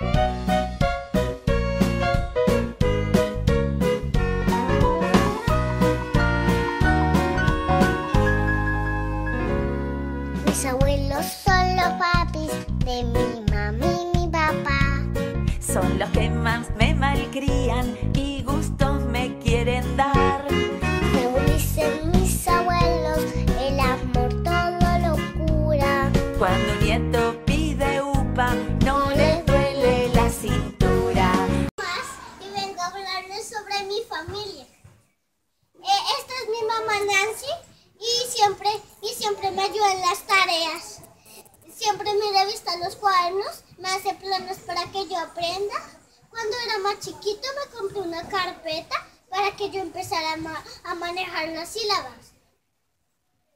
Mis abuelos son los papis de mi mami y mi papá. Son los que más me malcrían y gustos me quieren dar. Me dicen mis abuelos, el amor todo lo cura. Cuando un nieto pide upa, no les duele la cintura. Más y vengo a hablarles sobre mi familia. Esta es mi mamá Nancy y siempre me ayuda en las tareas. Siempre me revista los cuadernos, me hace planos para que yo aprenda. Cuando era más chiquito me compré una carpeta para que yo empezara a manejar las sílabas.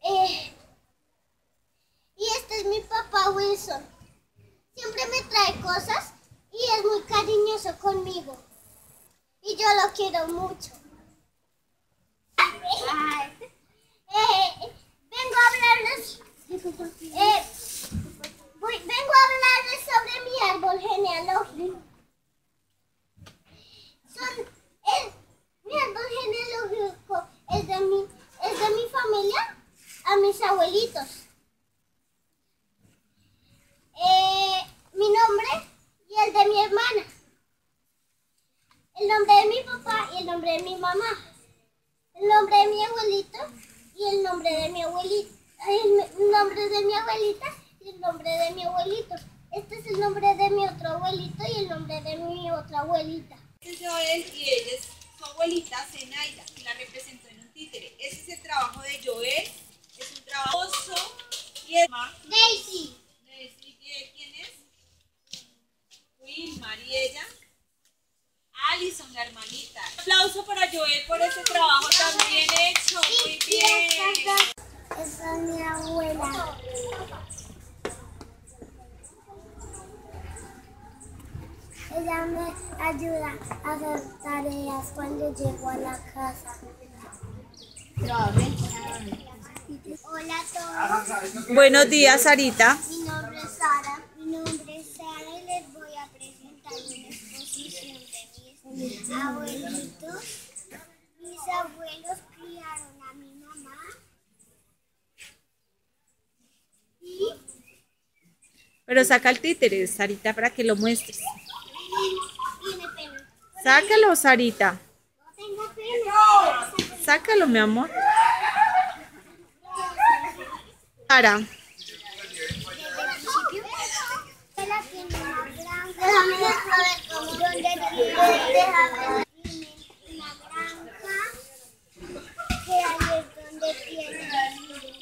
Y este es mi papá Wilson. Siempre me trae cosas y es muy cariñoso conmigo. Y yo lo quiero mucho. Vengo a hablarles sobre mi árbol genealógico. Mi árbol genealógico es de mi familia a mis abuelitos. Mi nombre y el de mi hermana. El nombre de mi papá y el nombre de mi mamá. El nombre de mi abuelito y el nombre de mi abuelita. El nombre de mi abuelita y el nombre de mi abuelito. Este es el nombre de mi otro abuelito y el nombre de mi otra abuelita. Este es Joel y ella es su abuelita Zenaida, que la representó en un títere. Ese es el trabajo de Joel, es un trabajoso y es Daisy. Daisy, ¿quién es? Wilma y ella. Alison, la hermanita. Un aplauso para Joel por este trabajo tan bien hecho. Muy bien. Esa es mi abuela. Ella me ayuda a hacer tareas cuando llego a la casa. Hola a todos. Buenos días, Sarita. Mi nombre es Sara. Y les voy a presentar una exposición de mis abuelitos. Mis abuelos criaron a mi mamá. Pero saca el títere, Sarita, para que lo muestres. Sácalo, Sarita. Sácalo, mi amor. Sara.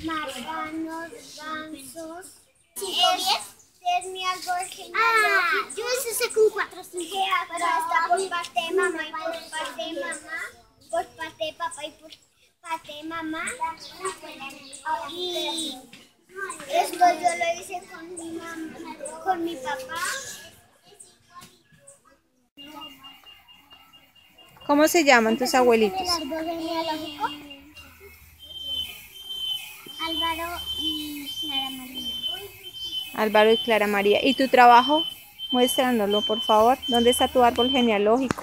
Marranos, gansos. Este es mi árbol genealógico. Yo hice ese con 4 o 5. Pero está por parte de mamá y por parte de mamá, por parte de papá y por parte de mamá. Y esto yo lo hice con mi mamá, con mi papá. ¿Cómo se llaman tus abuelitos? El árbol genealógico. Álvaro y Clara María. Álvaro y Clara María. ¿Y tu trabajo? Muéstranoslo, por favor. ¿Dónde está tu árbol genealógico?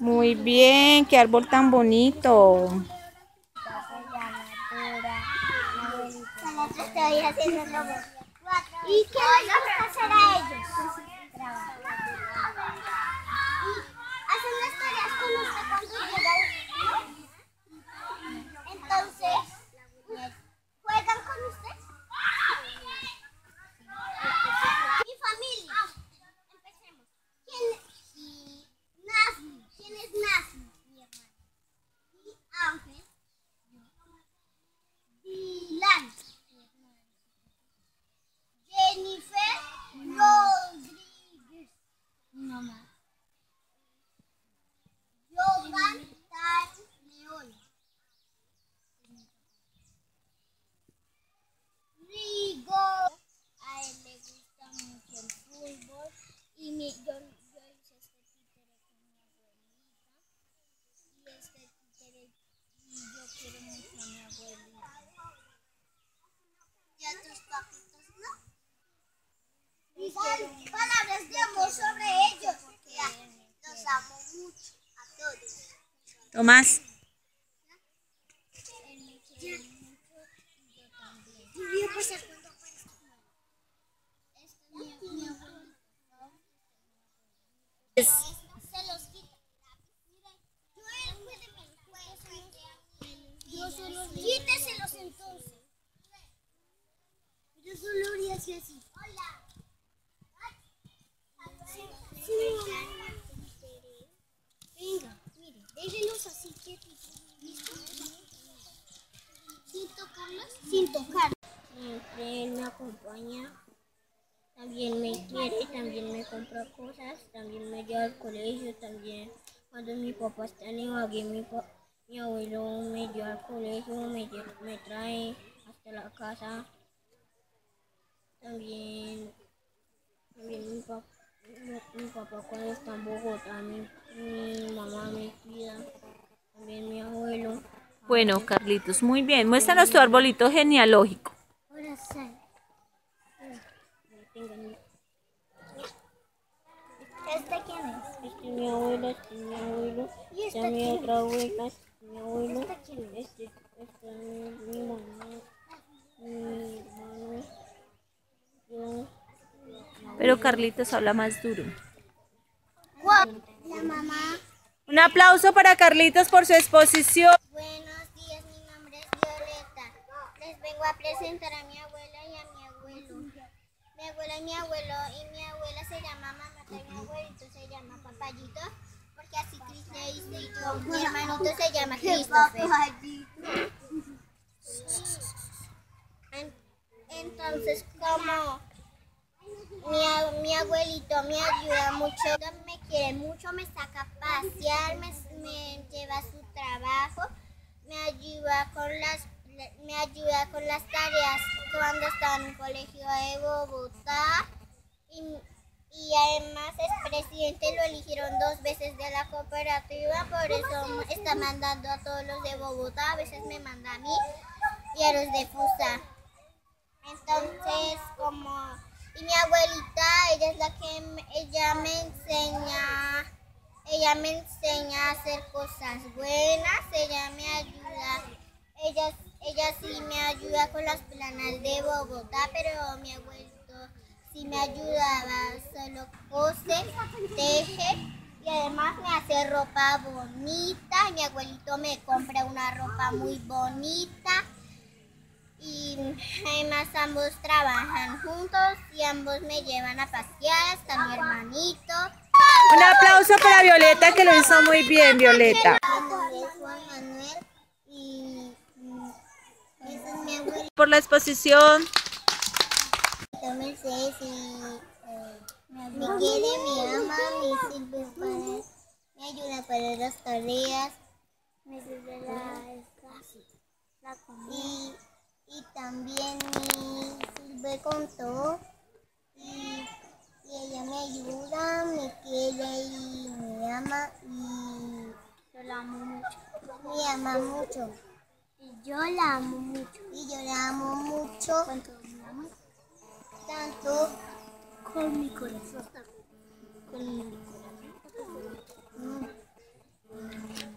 Muy bien, qué árbol tan bonito. ¿Y qué vamos a hacer a ellos? Rodríguez, mi mamá. Yo Tomás. Quítaselos entonces. Yo solo haría así. Hola. Venga, mire, déjenos así quietitos. Sin tocarlos. Sin tocar. Siempre él me acompaña. También me quiere, también me compra cosas, también me lleva al colegio, también cuando mi papá está en Ibagué, mi abuelo me lleva al colegio, me trae hasta la casa. También mi papá cuando está en Bogotá, mi mamá me cuida, también mi abuelo. Bueno, Carlitos, muy bien. Muéstranos tu arbolito genealógico. Hola, Sara. ¿Este quién es? Este es mi abuelo, este es mi abuelo. ¿Y esta quién es? Otra abuela, este es mi abuelo. ¿Esta quién es? Esta es mi mamá, mi hermano, yo. Pero Carlitos habla más duro. ¿Cuál? La mamá. Un aplauso para Carlitos por su exposición. Buenos días, mi nombre es Violeta. Les vengo a presentar a mi abuela y a mi abuelo. Mi abuela y mi abuelo y mi abuela se llama mamá y mi abuelito se llama papayito, porque así Cristopher y yo, mi hermanito se llama Cristopher. Entonces, como mi abuelito me ayuda mucho, me quiere mucho, me saca a pasear, me lleva a su trabajo, me ayuda con las tareas cuando estaba en el colegio de Bogotá y además es presidente, lo eligieron 2 veces de la cooperativa, por eso está mandando a todos los de Bogotá, a veces me manda a mí y a los de Fusa. Entonces, y mi abuelita, ella es la que ella me enseña a hacer cosas buenas, ella me ayuda, ella sí me ayuda con las planas de Bogotá, pero mi abuelito sí me ayudaba, solo cose, teje y además me hace ropa bonita. Mi abuelito me compra una ropa muy bonita y además ambos trabajan juntos y ambos me llevan a pasear hasta mi hermanito. Un aplauso para Violeta, que lo hizo muy bien, Violeta. Juan Manuel y esa es mi abuela. Por la exposición. Mercedes me quiere, me ama, me sirve para, me ayuda para las tareas, me sirve la comida y también me sirve con todo y ella me ayuda, me quiere y me ama y yo la amo mucho. Me ama mucho. Y yo la amo mucho. ¿Cuánto me amas? Tanto con mi corazón.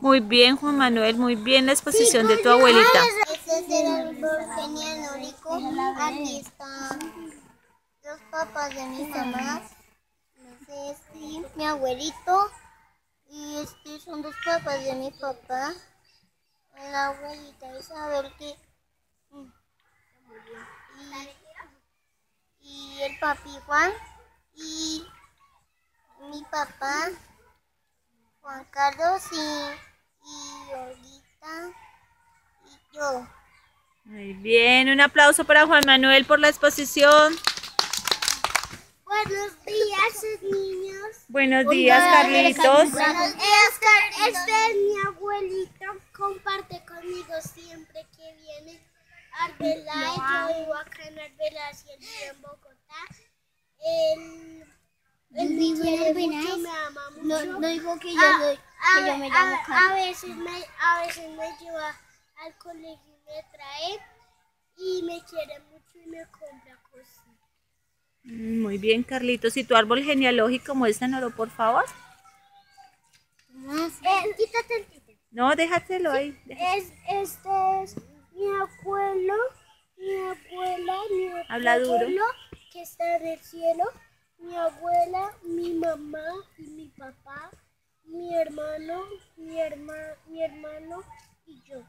Muy bien, Juan Manuel, muy bien la exposición de tu abuelita. Ese es el árbol genealógico. Aquí están los papás de mis mamás. Mi abuelito. Y estos son los papás de mi papá. La abuelita Isabel que y el papi Juan y mi papá Juan Carlos y Olita y yo. Muy bien, un aplauso para Juan Manuel por la exposición. Buenos días, niños. Buenos días, Carlitos. Buenos días, Carlitos. Este es mi abuelito. Comparte conmigo siempre que viene a Arbeláez. Yo vivo acá en Arbeláez y él vive en Bogotá. Él me quiere mucho, me ama mucho. No digo que yo me llamo Carlos. A veces me lleva al colegio y me trae. Y me quiere mucho y me compra cosas. Muy bien, Carlitos. ¿Y tu árbol genealógico? Muéstranoslo, por favor. Quítate el títer. No, déjatelo ahí. Este es mi abuelo, mi abuela, mi abuelo. Habla duro. Que está en el cielo. Mi abuela, mi mamá y mi papá, mi hermano y yo.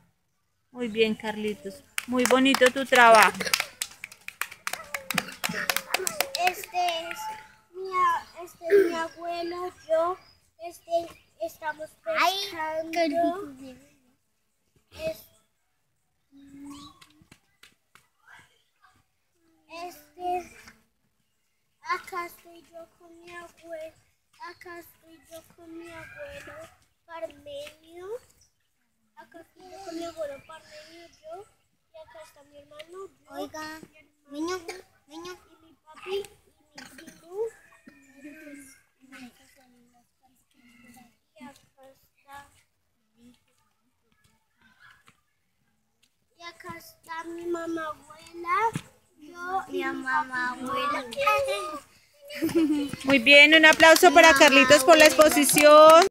Muy bien, Carlitos. Muy bonito tu trabajo. Este es mi abuelo, yo, estamos pescando. Acá estoy yo con mi abuelo Parmenio. Yo. Y acá está mi hermano. Oiga, niño. Y mi papi. Y acá está mi mamá abuela. Muy bien, un aplauso para Carlitos por la exposición.